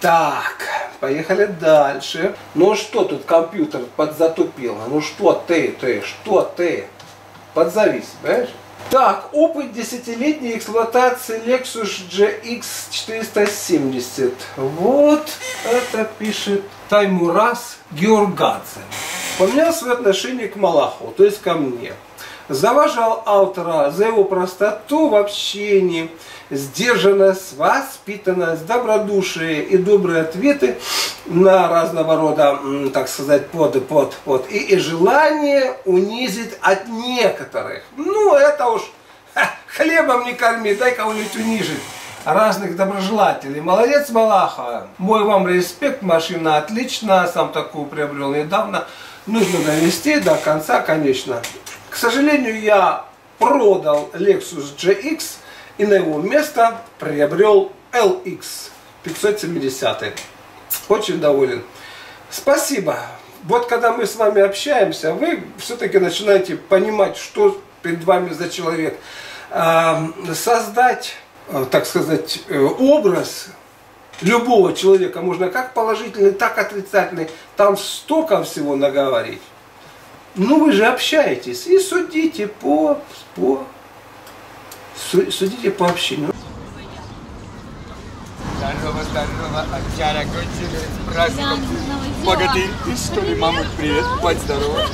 Так, поехали дальше. Ну что тут компьютер подзатупил? Ну что ты, подзавись, понимаешь? Так, опыт десятилетней эксплуатации Lexus GX470. Вот это пишет Таймураз Георгадзе. Поменял свое отношение к Малахову, то есть ко мне. Заважал автора за его простоту в общении, сдержанность, воспитанность, добродушие и добрые ответы на разного рода, так сказать, под. И желание унизить от некоторых. Ну, это уж хлебом не корми, дай кого-нибудь унижить. Разных доброжелателей. Молодец, Малахов. Мой вам респект, машина отличная, сам такую приобрел недавно. Нужно довести до конца, конечно. К сожалению, я продал Lexus GX и на его место приобрел LX 570. Очень доволен. Спасибо. Вот когда мы с вами общаемся, вы все-таки начинаете понимать, что перед вами за человек. Создать, так сказать, образ любого человека можно как положительный, так отрицательный. Там столько всего наговорить. Ну вы же общаетесь и судите по общению. Здорово, здорово, овчара, гончина, с праздником. Богатырь, ты что ли, мамуль, привет, будь здорова.